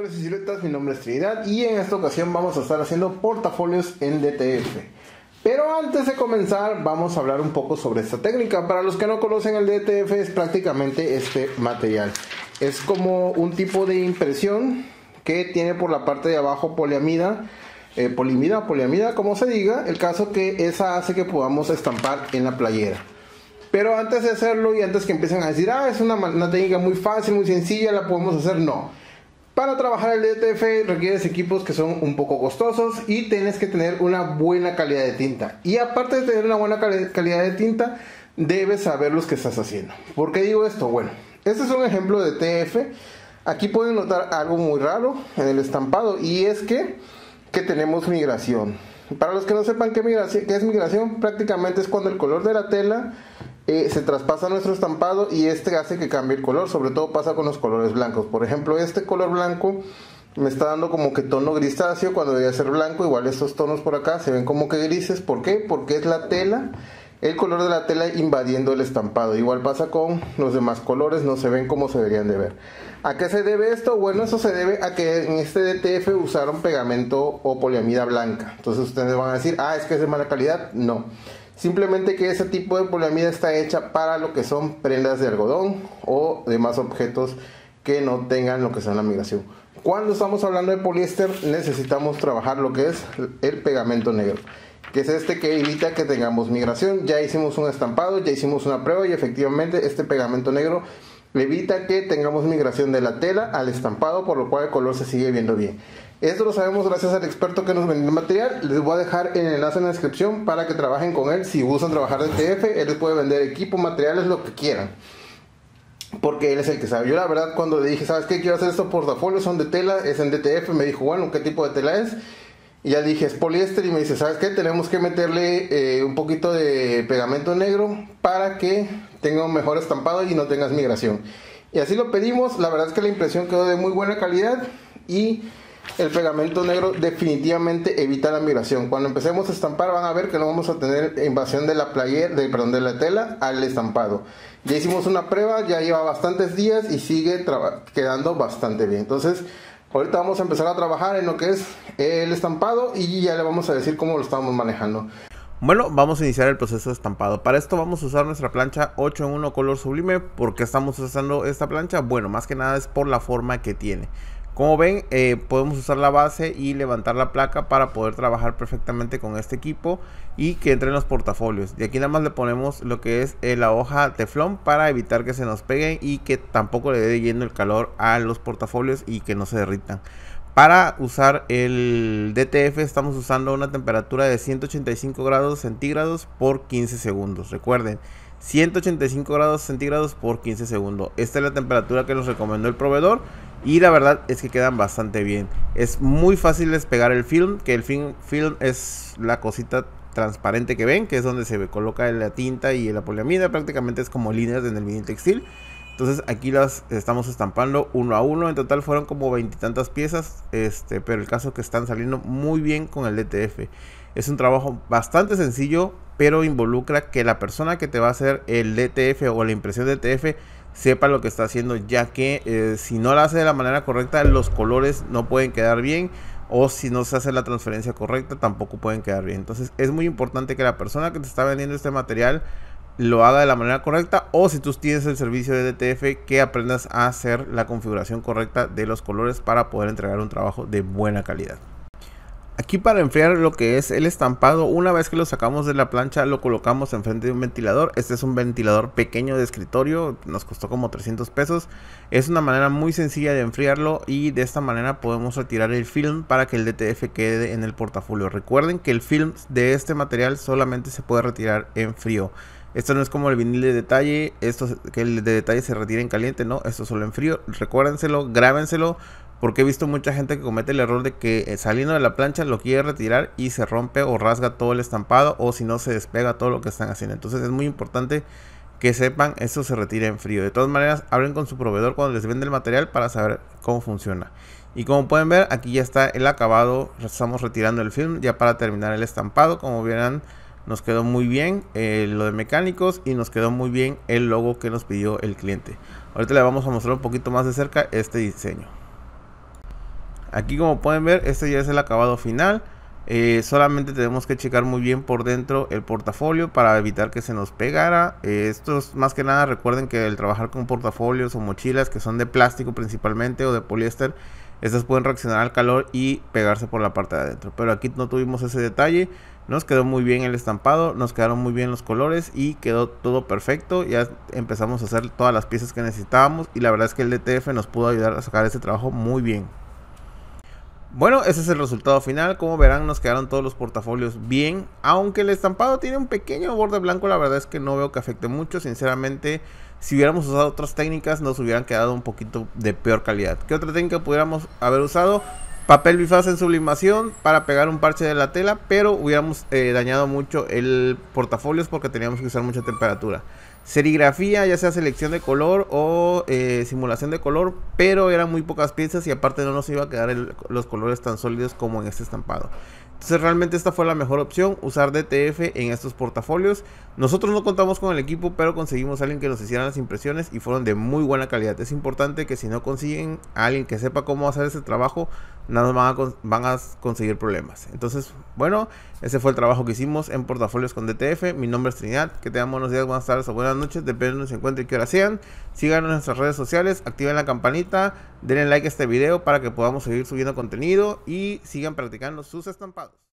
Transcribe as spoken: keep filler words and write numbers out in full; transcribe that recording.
lectores y siluetas, mi nombre es Trinidad y en esta ocasión vamos a estar haciendo portafolios en D T F. Pero antes de comenzar vamos a hablar un poco sobre esta técnica. Para los que no conocen el D T F, es prácticamente este material. Es como un tipo de impresión que tiene por la parte de abajo poliamida, eh, polimida, poliamida, como se diga. El caso que esa hace que podamos estampar en la playera. Pero antes de hacerlo y antes que empiecen a decir, ah, es una, una técnica muy fácil, muy sencilla, la podemos hacer, no. Para trabajar el D T F requieres equipos que son un poco costosos y tienes que tener una buena calidad de tinta. Y aparte de tener una buena cal- calidad de tinta, debes saber lo que estás haciendo. ¿Por qué digo esto? Bueno, este es un ejemplo de D T F. Aquí pueden notar algo muy raro en el estampado y es que, que tenemos migración. Para los que no sepan qué, migración, qué es migración, prácticamente es cuando el color de la tela Eh, se traspasa nuestro estampado y este hace que cambie el color. Sobre todo pasa con los colores blancos. Por ejemplo, este color blanco me está dando como que tono grisáceo cuando debería ser blanco. Igual estos tonos por acá se ven como que grises. ¿Por qué? Porque es la tela, el color de la tela invadiendo el estampado. Igual pasa con los demás colores, no se ven como se deberían de ver. ¿A qué se debe esto? Bueno, eso se debe a que en este D T F usaron pegamento o poliamida blanca. Entonces ustedes van a decir, ah, es que es de mala calidad. No. Simplemente que ese tipo de poliamida está hecha para lo que son prendas de algodón o demás objetos que no tengan lo que sea la migración. Cuando estamos hablando de poliéster necesitamos trabajar lo que es el pegamento negro, que es este que evita que tengamos migración. Ya hicimos un estampado, ya hicimos una prueba y efectivamente este pegamento negro evita que tengamos migración de la tela al estampado, por lo cual el color se sigue viendo bien. Esto lo sabemos gracias al experto que nos vendió el material. Les voy a dejar el enlace en la descripción para que trabajen con él. Si gustan trabajar D T F, él les puede vender equipo, materiales, lo que quieran, porque él es el que sabe. Yo la verdad cuando le dije, ¿sabes qué? Quiero hacer estos portafolios, son de tela, es en D T F. Me dijo, bueno, ¿qué tipo de tela es? Y ya dije, es poliéster. Y me dice, ¿sabes qué? Tenemos que meterle eh, un poquito de pegamento negro para que tenga un mejor estampado y no tengas migración. Y así lo pedimos. La verdad es que la impresión quedó de muy buena calidad y el pegamento negro definitivamente evita la migración. Cuando empecemos a estampar van a ver que no vamos a tener invasión de la playera, de, perdón, de la tela al estampado. Ya hicimos una prueba, ya lleva bastantes días y sigue quedando bastante bien. Entonces ahorita vamos a empezar a trabajar en lo que es el estampado y ya le vamos a decir cómo lo estamos manejando. Bueno, vamos a iniciar el proceso de estampado. Para esto vamos a usar nuestra plancha ocho en uno color sublime. ¿Por qué estamos usando esta plancha? Bueno, más que nada es por la forma que tiene. Como ven, eh, podemos usar la base y levantar la placa para poder trabajar perfectamente con este equipo y que entre en los portafolios. Y aquí nada más le ponemos lo que es eh, la hoja teflón para evitar que se nos peguen y que tampoco le dé yendo el calor a los portafolios y que no se derritan. Para usar el D T F estamos usando una temperatura de ciento ochenta y cinco grados centígrados por quince segundos. Recuerden, ciento ochenta y cinco grados centígrados por quince segundos. Esta es la temperatura que nos recomendó el proveedor y la verdad es que quedan bastante bien. Es muy fácil despegar el film, que el film, film es la cosita transparente que ven, que es donde se coloca la tinta y la poliamida. Prácticamente es como líneas en el vinil textil. Entonces aquí las estamos estampando uno a uno. En total fueron como veintitantas piezas, este, pero el caso es que están saliendo muy bien con el D T F. Es un trabajo bastante sencillo, pero involucra que la persona que te va a hacer el D T F o la impresión de D T F sepa lo que está haciendo, ya que eh, si no la hace de la manera correcta, los colores no pueden quedar bien. O si no se hace la transferencia correcta, tampoco pueden quedar bien. Entonces es muy importante que la persona que te está vendiendo este material lo haga de la manera correcta, o si tú tienes el servicio de D T F, que aprendas a hacer la configuración correcta de los colores para poder entregar un trabajo de buena calidad. Aquí para enfriar lo que es el estampado, una vez que lo sacamos de la plancha lo colocamos enfrente de un ventilador. Este es un ventilador pequeño de escritorio, nos costó como trescientos pesos. Es una manera muy sencilla de enfriarlo y de esta manera podemos retirar el film para que el D T F quede en el portafolio. Recuerden que el film de este material solamente se puede retirar en frío. Esto no es como el vinil de detalle, esto, que el de detalle se retire en caliente, no, esto solo en frío. Recuérdenselo, grábenselo, porque he visto mucha gente que comete el error de que saliendo de la plancha lo quiere retirar y se rompe o rasga todo el estampado, o si no se despega todo lo que están haciendo. Entonces es muy importante que sepan, esto se retira en frío. De todas maneras, hablen con su proveedor cuando les vende el material para saber cómo funciona. Y como pueden ver, aquí ya está el acabado, estamos retirando el film ya para terminar el estampado. Como verán, nos quedó muy bien eh, lo de mecánicos y nos quedó muy bien el logo que nos pidió el cliente. Ahorita le vamos a mostrar un poquito más de cerca este diseño. Aquí, como pueden ver, este ya es el acabado final. Eh, solamente tenemos que checar muy bien por dentro el portafolio para evitar que se nos pegara. eh, Estos, más que nada, recuerden que el trabajar con portafolios o mochilas que son de plástico principalmente o de poliéster, estas pueden reaccionar al calor y pegarse por la parte de adentro. Pero aquí no tuvimos ese detalle. Nos quedó muy bien el estampado, nos quedaron muy bien los colores y quedó todo perfecto. Ya empezamos a hacer todas las piezas que necesitábamos y la verdad es que el D T F nos pudo ayudar a sacar este trabajo muy bien. Bueno, ese es el resultado final. Como verán, nos quedaron todos los portafolios bien, aunque el estampado tiene un pequeño borde blanco. La verdad es que no veo que afecte mucho, sinceramente. Si hubiéramos usado otras técnicas, nos hubieran quedado un poquito de peor calidad. ¿Qué otra técnica pudiéramos haber usado? Papel bifaz en sublimación para pegar un parche de la tela, pero hubiéramos eh, dañado mucho el portafolios porque teníamos que usar mucha temperatura. Serigrafía, ya sea selección de color o eh, simulación de color, pero eran muy pocas piezas y aparte no nos iba a quedar el, los colores tan sólidos como en este estampado. Entonces realmente esta fue la mejor opción, usar D T F en estos portafolios. Nosotros no contamos con el equipo, pero conseguimos a alguien que nos hiciera las impresiones y fueron de muy buena calidad. Es importante que si no consiguen a alguien que sepa cómo hacer ese trabajo, nada más van a, van a conseguir problemas. Entonces, bueno, ese fue el trabajo que hicimos en portafolios con D T F. Mi nombre es Trinidad, que tengan buenos días, buenas tardes o buenas noches, depende de donde se encuentren y qué hora sean. Síganos en nuestras redes sociales, activen la campanita, denle like a este video para que podamos seguir subiendo contenido y sigan practicando sus estampados.